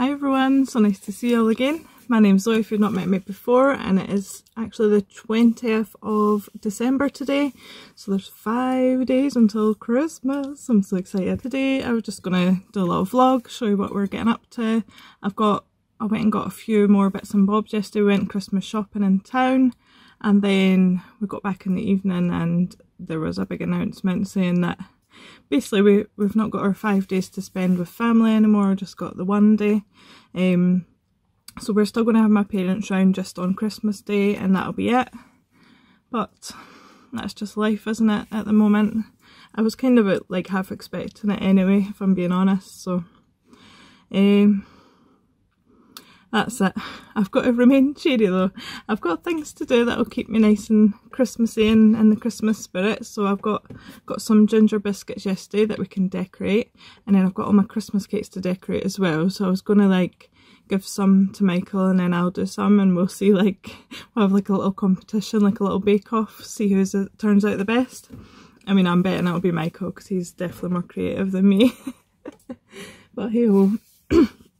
Hi everyone, so nice to see you all again. My name's Zoe if you've not met me before, and it is actually the 20th of December today, so there's 5 days until Christmas. I'm so excited. Today I was just going to do a little vlog, show you what we're getting up to. I went and got a few more bits and bobs yesterday. We went Christmas shopping in town, and then we got back in the evening and there was a big announcement saying that basically we've not got our 5 days to spend with family anymore, just got the 1 day. So we're still going to have my parents round just on Christmas Day, and that'll be it. But that's just life, isn't it, at the moment. I was kind of like half expecting it anyway, if I'm being honest, so that's it. I've got to remain cheery though. I've got things to do that'll keep me nice and Christmassy and in the Christmas spirit. So I've got some ginger biscuits yesterday that we can decorate, and then I've got all my Christmas cakes to decorate as well. So I was going to like give some to Michael, and then I'll do some, and we'll see, like we'll have like a little competition, like a little bake off, see who turns out the best. I mean, I'm betting it'll be Michael because he's definitely more creative than me. But hey ho,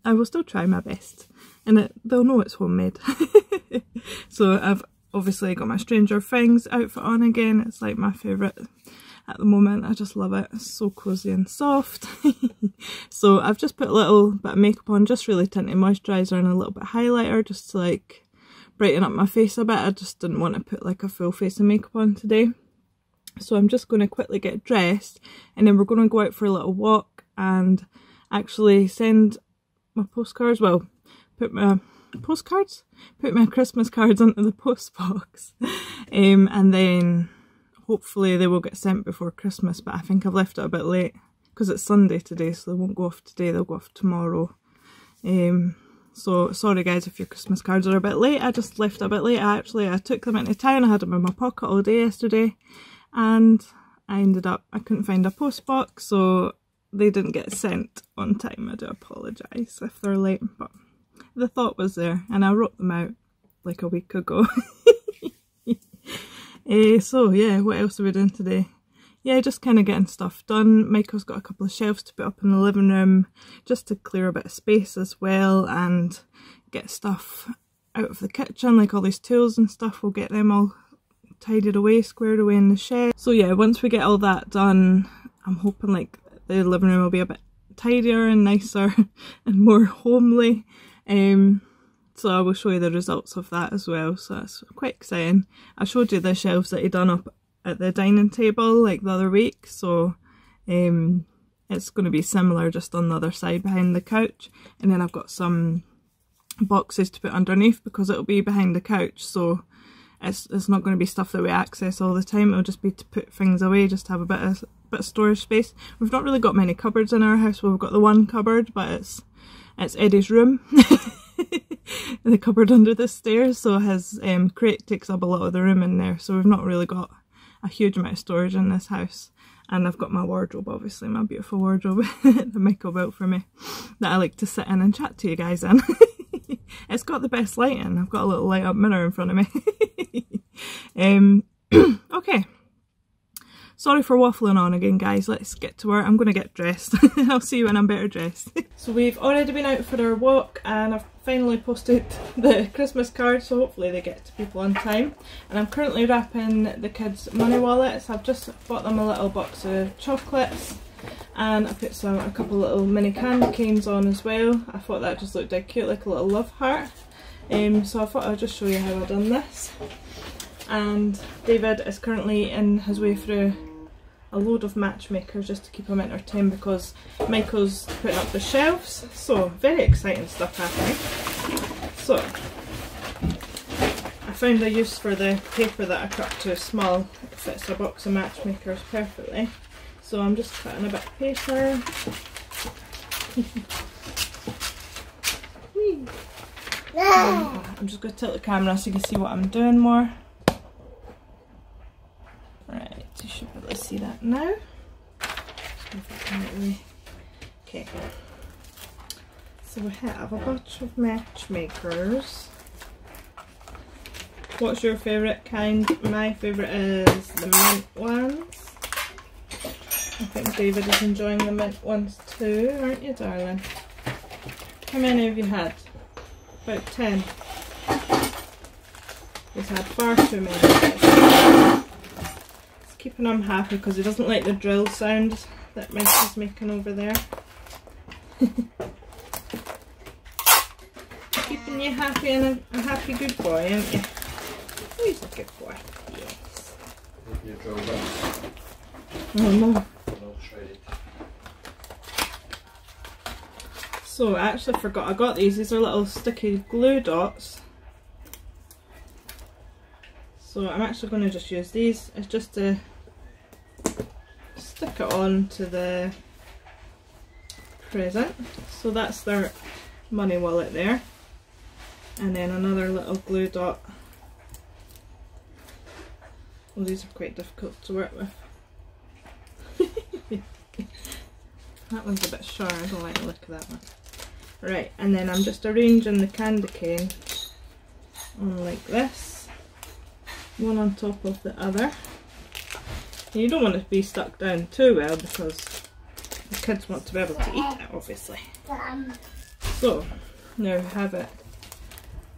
I will still try my best. And they'll know it's homemade. So I've obviously got my Stranger Things outfit on again. It's like my favourite at the moment. I just love it. It's so cosy and soft. So I've just put a little bit of makeup on, just really tinted moisturiser and a little bit of highlighter just to like brighten up my face a bit. I just didn't want to put like a full face of makeup on today. So I'm just going to quickly get dressed, and then we're going to go out for a little walk and actually send my postcards, well, put my postcards? Put my Christmas cards into the postbox. And then hopefully they will get sent before Christmas, but I think I've left it a bit late because it's Sunday today, so they won't go off today, they'll go off tomorrow. So sorry guys if your Christmas cards are a bit late, I just left it a bit late. I took them into town, I had them in my pocket all day yesterday, and I couldn't find a postbox, so they didn't get sent on time. I do apologise if they're late, but the thought was there, and I wrote them out like a week ago. So yeah, what else are we doing today? Yeah, just kind of getting stuff done. Michael's got a couple of shelves to put up in the living room just to clear a bit of space as well, and get stuff out of the kitchen, like all these tools and stuff. We'll get them all tidied away, squared away in the shed. So yeah, once we get all that done, I'm hoping like the living room will be a bit tidier and nicer and more homely. So I will show you the results of that as well, so that's quite exciting. I showed you the shelves that he done up at the dining table like the other week, so it's going to be similar, just on the other side behind the couch. And then I've got some boxes to put underneath because it'll be behind the couch, so it's not going to be stuff that we access all the time, it'll just be to put things away, just to have a bit of storage space. We've not really got many cupboards in our house. Well, we've got the one cupboard, but it's Eddie's room, in the cupboard under the stairs, so his crate takes up a lot of the room in there, so we've not really got a huge amount of storage in this house. And I've got my wardrobe, obviously, my beautiful wardrobe that Michael built for me, that I like to sit in and chat to you guys in. It's got the best lighting. I've got a little light up mirror in front of me. Okay. Sorry for waffling on again guys, let's get to work. I'm going to get dressed. I'll see you when I'm better dressed. So we've already been out for our walk, and I've finally posted the Christmas cards, so hopefully they get to people on time. And I'm currently wrapping the kids' money wallets. I've just bought them a little box of chocolates, and I put a couple little mini candy canes on as well. I thought that just looked dead cute, like a little love heart. So I thought I'd just show you how I've done this. And David is currently in his way through a load of matchmakers just to keep them entertained, because Michael's putting up the shelves, so very exciting stuff happening. So I found a use for the paper that I cut too small. It fits a box of matchmakers perfectly, so I'm just cutting a bit of paper. I'm just going to tilt the camera so you can see what I'm doing more. Right, you should be able to see that now. Okay, so we have a bunch of matchmakers. What's your favourite kind? My favourite is the mint ones. I think David is enjoying the mint ones too, aren't you, darling? How many have you had? About 10. He's had far too many. It's keeping him happy because he doesn't like the drill sound that Michael's making over there. Keeping you happy and a happy good boy, aren't you? Oh, he's a good boy. Yes. Your drill down. Oh no. So I actually forgot I got these. These are little sticky glue dots. So I'm actually going to just use these. It's just to stick it on to the present. So that's their money wallet there. And then another little glue dot. Oh, these are quite difficult to work with. That one's a bit sharp. I don't like the look of that one. Right, and then I'm just arranging the candy cane on like this. One on top of the other. And you don't want it to be stuck down too well because the kids want to be able to eat it, obviously. So, now we have it.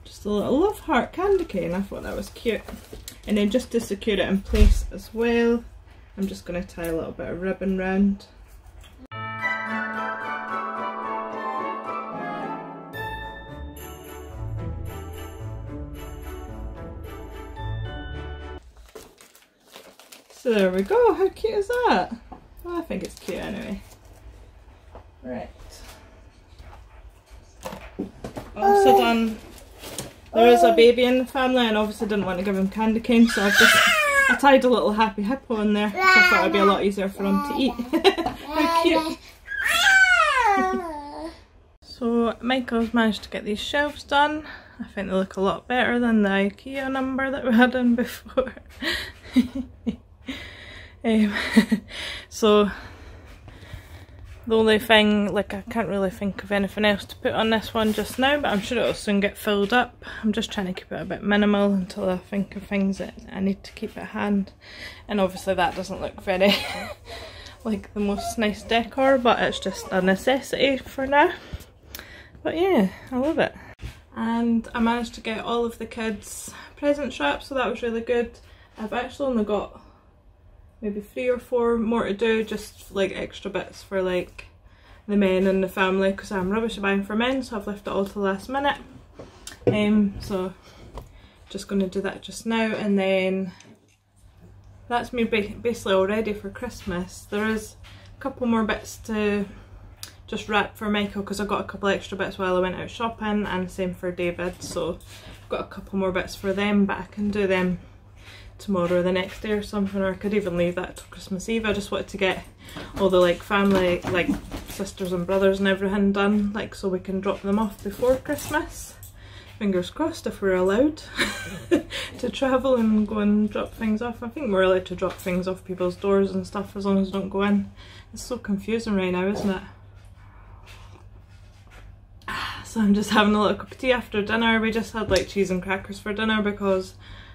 Just a little love heart candy cane. I thought that was cute. And then just to secure it in place as well, I'm just going to tie a little bit of ribbon round. So there we go, how cute is that? Well, I think it's cute anyway. Right. Also done, there is a baby in the family and obviously didn't want to give him candy cane, so I tied a little happy hippo in there, so I thought it would be a lot easier for him to eat. How cute. So Michael's managed to get these shelves done. I think they look a lot better than the IKEA number that we had in before. So the only thing, like, I can't really think of anything else to put on this one just now, but I'm sure it'll soon get filled up. I'm just trying to keep it a bit minimal until I think of things that I need to keep at hand. And obviously that doesn't look very like the most nice decor, but it's just a necessity for now. But yeah, I love it. And I managed to get all of the kids present wrapped, so that was really good. I've actually only got maybe 3 or 4 more to do, just like extra bits for like the men and the family, because I'm rubbish at buying for men, so I've left it all to the last minute. So just going to do that just now, and then that's me basically all ready for Christmas. There is a couple more bits to just wrap for Michael because I got a couple extra bits while I went out shopping, and same for David, so I've got a couple more bits for them, but I can do them tomorrow or the next day or something, or I could even leave that till Christmas Eve. I just wanted to get all the like family, like sisters and brothers and everything done, like, so we can drop them off before Christmas. Fingers crossed, if we're allowed to travel and go and drop things off. I think we're allowed to drop things off people's doors and stuff as long as we don't go in. It's so confusing right now, isn't it? So I'm just having a little cup of tea after dinner. We just had like cheese and crackers for dinner because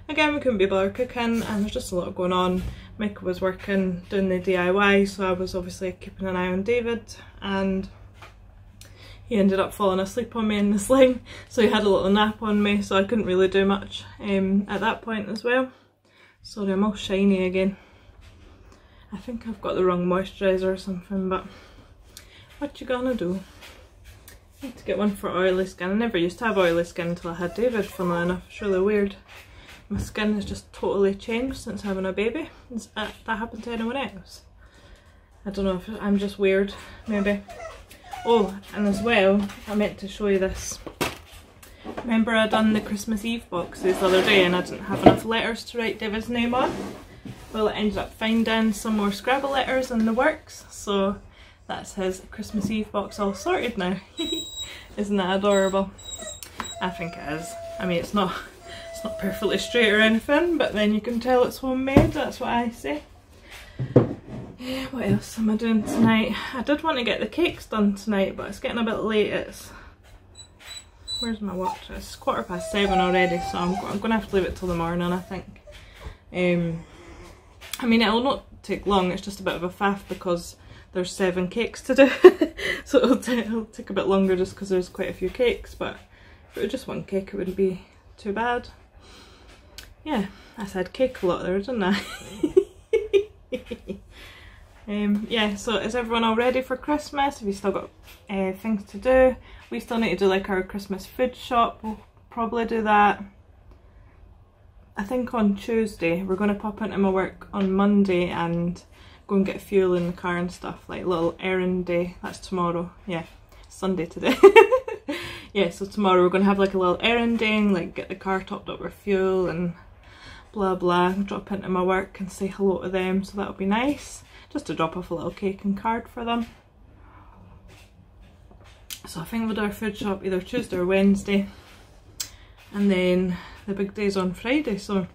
again we couldn't be bothered cooking and there's just a lot going on. Michael was working doing the DIY, so I was obviously keeping an eye on David, and he ended up falling asleep on me in the sling, so he had a little nap on me, so I couldn't really do much at that point as well. Sorry, I'm all shiny again. I think I've got the wrong moisturiser or something, but what you gonna do? I had to get one for oily skin. I never used to have oily skin until I had David, funnily enough. It's really weird. My skin has just totally changed since having a baby. Does that happen to anyone else? I don't know, if I'm just weird, maybe. Oh, and as well, I meant to show you this. Remember I done the Christmas Eve boxes the other day and I didn't have enough letters to write David's name on? Well, I ended up finding some more Scrabble letters in the works, so that's his Christmas Eve box all sorted now. Isn't that adorable? I think it is. I mean, it's not perfectly straight or anything, but then you can tell it's homemade, that's what I say. What else am I doing tonight? I did want to get the cakes done tonight, but it's getting a bit late. It's... where's my watch? It's 7:15 already, so I'm going to have to leave it till the morning, I think. I mean, it'll not take long, it's just a bit of a faff because there's 7 cakes to do, so it'll take a bit longer just because there's quite a few cakes, but if it was just one cake it wouldn't be too bad. Yeah, I said cake a lot there, didn't I? Yeah, so is everyone all ready for Christmas? Have you still got things to do? We still need to do like our Christmas food shop. We'll probably do that, I think, on Tuesday. We're going to pop into my work on Monday and go and get fuel in the car and stuff, like little errand day. That's tomorrow. Yeah, Sunday today. Yeah, so tomorrow we're going to have like a little errand day and like get the car topped up with fuel and blah blah. Drop into my work and say hello to them, so that'll be nice. Just to drop off a little cake and card for them. So I think we'll do our food shop either Tuesday or Wednesday, and then the big day's on Friday, so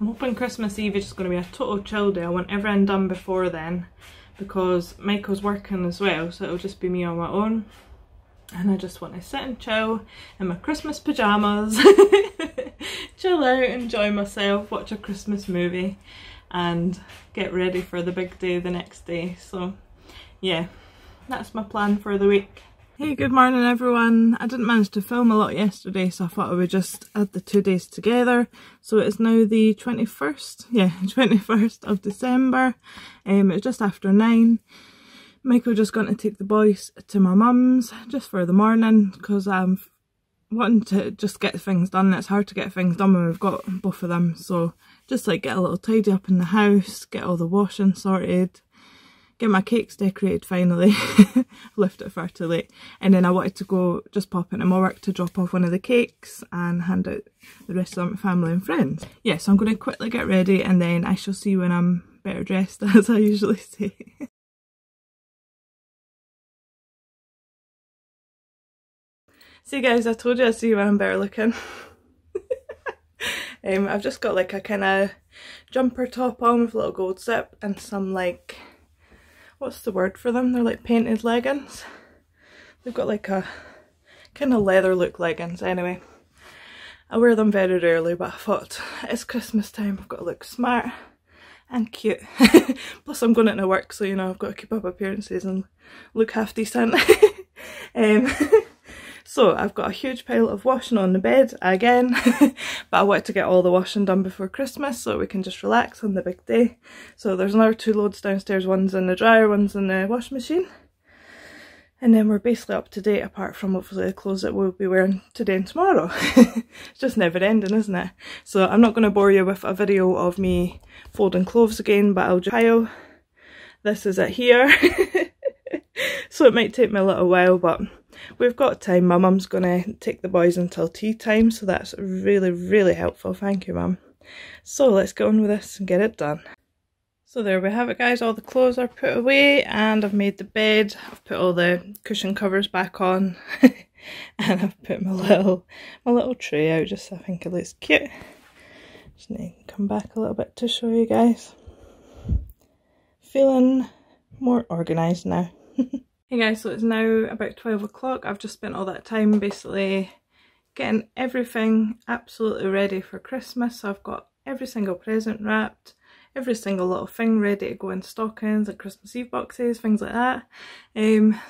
I'm hoping Christmas Eve is just going to be a total chill day. I want everything done before then because Michael's working as well, so it'll just be me on my own, and I just want to sit and chill in my Christmas pyjamas, chill out, enjoy myself, watch a Christmas movie and get ready for the big day the next day. So yeah, that's my plan for the week. Hey, good morning everyone. I didn't manage to film a lot yesterday, so I thought I would just add the 2 days together. So it's now the 21st, yeah, 21st of December. It's just after 9. Michael just gone to take the boys to my mum's just for the morning because I'm wanting to just get things done. It's hard to get things done when we've got both of them, so just like get a little tidy up in the house, get all the washing sorted, get my cakes decorated finally. Left it far too late. And then I wanted to go just pop into my work to drop off one of the cakes and hand out the rest of my family and friends. Yeah, so I'm going to quickly get ready and then I shall see you when I'm better dressed, as I usually say. See guys, I told you I'd see you when I'm better looking. I've just got like a kind of jumper top on with a little gold zip and some, like, what's the word for them? They're like painted leggings. They've got like a kind of leather look leggings anyway. I wear them very rarely, but I thought it's Christmas time, I've got to look smart and cute. Plus I'm going into work, so you know I've got to keep up appearances and look half decent. So I've got a huge pile of washing on the bed again, but I wanted to get all the washing done before Christmas so we can just relax on the big day. So there's another 2 loads downstairs, one's in the dryer, one's in the washing machine. And then we're basically up to date apart from hopefully the clothes that we'll be wearing today and tomorrow. It's just never ending, isn't it? So I'm not going to bore you with a video of me folding clothes again, but I'll just pile. This is it here. So it might take me a little while, but we've got time. My mum's going to take the boys until tea time, so that's really, really helpful. Thank you, Mum. So let's get on with this and get it done. So there we have it, guys. All the clothes are put away and I've made the bed. I've put all the cushion covers back on and I've put my little tray out just so I think it looks cute. Just need to come back a little bit to show you guys. Feeling more organised now. Hey guys, so it's now about 12 o'clock. I've just spent all that time basically getting everything absolutely ready for Christmas. So I've got every single present wrapped, every single little thing ready to go in stockings, like Christmas Eve boxes, things like that.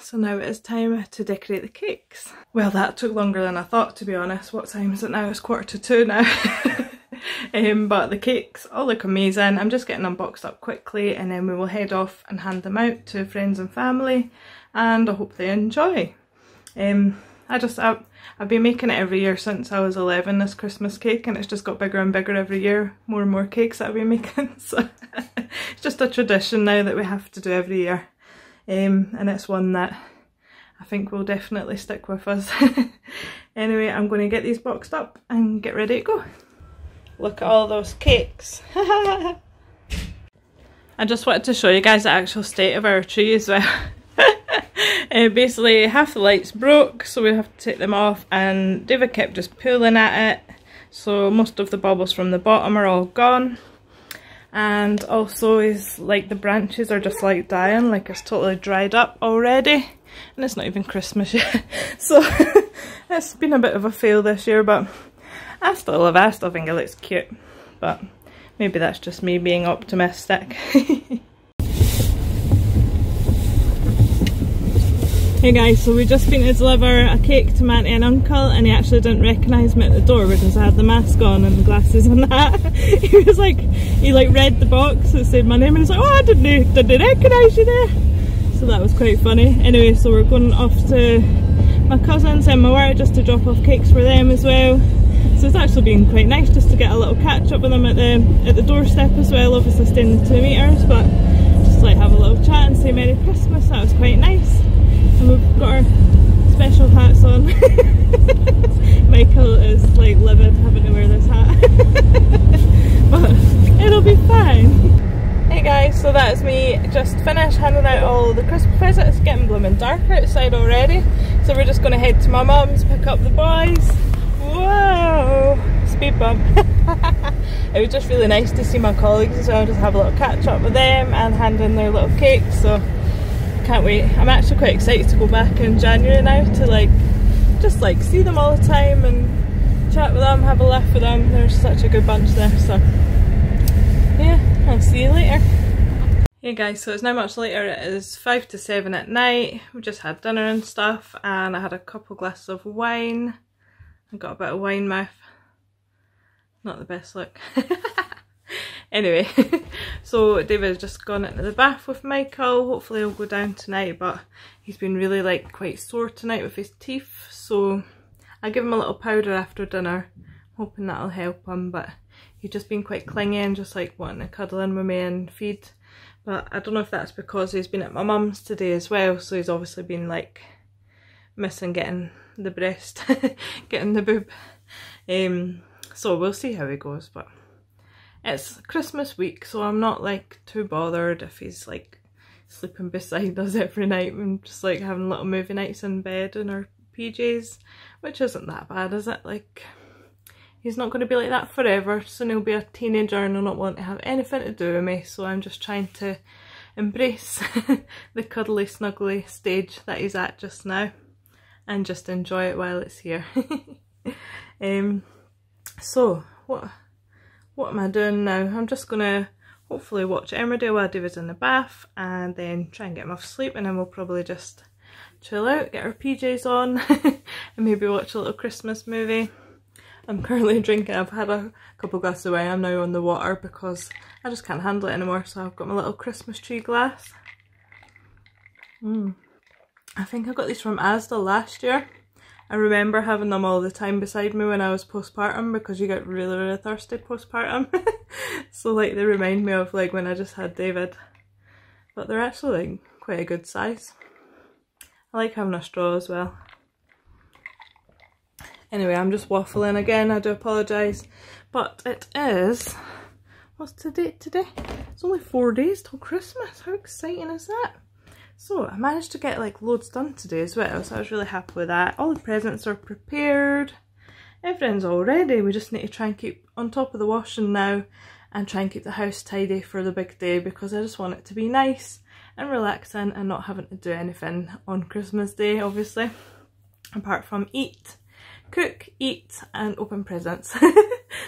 So now it is time to decorate the cakes. Well, that took longer than I thought, to be honest. What time is it now? It's 1:45 now. But the cakes all look amazing. I'm just getting them boxed up quickly and then we will head off and hand them out to friends and family, and I hope they enjoy. I've been making it every year since I was 11, this Christmas cake, and it's just got bigger and bigger every year, more and more cakes that I've been making, so it's just a tradition now that we have to do every year, and it's one that I think will definitely stick with us. Anyway, I'm going to get these boxed up and get ready to go. Look at all those cakes. I just wanted to show you guys the actual state of our tree as well. Basically half the lights broke, so we have to take them off, and David kept just pulling at it, so most of the bubbles from the bottom are all gone. And also is like the branches are just like dying, like it's totally dried up already, and it's not even Christmas yet. So it's been a bit of a fail this year, but I still think it looks cute, but maybe that's just me being optimistic. Hey guys, so we just finished deliver a cake to my auntie and uncle, and he actually didn't recognise me at the door because I had the mask on and the glasses and that. He was like, he like read the box that said my name and he's like, oh, I didn't recognise you there. So that was quite funny. Anyway, so we're going off to my cousins and my work just to drop off cakes for them as well. So it's actually been quite nice just to get a little catch up with them at the doorstep as well, obviously staying the 2 metres, but just like have a little chat and say Merry Christmas. That was quite nice. And we've got our special hats on. Michael is like livid having to wear this hat. But it'll be fine. Hey guys, so that is me just finished handing out all the Christmas presents. It's getting blooming dark outside already. So we're just going to head to my mum's, pick up the boys. Whoa! Speed bump. It was just really nice to see my colleagues as well, just have a little catch up with them and hand in their little cakes. So can't wait. I'm actually quite excited to go back in January now to like just like see them all the time and chat with them, have a laugh with them. They're such a good bunch there, so yeah, I'll see you later. Hey guys, so it's now much later, it is 5 to 7 at night. We just had dinner and stuff and I had a couple glasses of wine. I got a bit of wine mouth. Not the best look. Anyway, so David's just gone into the bath with Michael. Hopefully he'll go down tonight, but he's been really like quite sore tonight with his teeth, so I give him a little powder after dinner, hoping that'll help him, but he's just been quite clingy and just like wanting to cuddle in with me and feed. But I don't know if that's because he's been at my mum's today as well, so he's obviously been like missing getting the breast, getting the boob. So we'll see how he goes, but it's Christmas week, so I'm not like too bothered if he's like sleeping beside us every night and just like having little movie nights in bed in our PJs, which isn't that bad, is it? Like, he's not going to be like that forever. Soon he'll be a teenager and he'll not want to have anything to do with me, so I'm just trying to embrace the cuddly snuggly stage that he's at just now and just enjoy it while it's here. So what am I doing now? I'm just going to hopefully watch Emmerdale while David's in the bath and then try and get him off sleep, and then we'll probably just chill out, get our PJs on and maybe watch a little Christmas movie. I'm currently drinking, I've had a couple glasses of wine, I'm now on the water because I just can't handle it anymore, so I've got my little Christmas tree glass. I think I got these from Asda last year. I remember having them all the time beside me when I was postpartum because you get really, really thirsty postpartum. So like they remind me of like when I just had David. But they're actually like quite a good size. I like having a straw as well. Anyway, I'm just waffling again, I do apologise. But it is, what's the date today? It's only 4 days till Christmas, how exciting is that? So I managed to get like loads done today as well, so I was really happy with that. All the presents are prepared, everything's all ready, we just need to try and keep on top of the washing now and try and keep the house tidy for the big day, because I just want it to be nice and relaxing and not having to do anything on Christmas Day, obviously, apart from eat, cook, eat and open presents.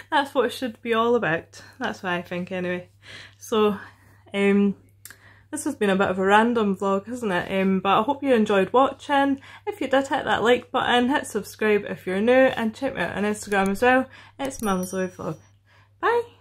That's what it should be all about, that's what I think anyway. So this has been a bit of a random vlog, hasn't it? But I hope you enjoyed watching. If you did, hit that like button, hit subscribe if you're new, and check me out on Instagram as well. It's Mama Zoe Vlog. Bye!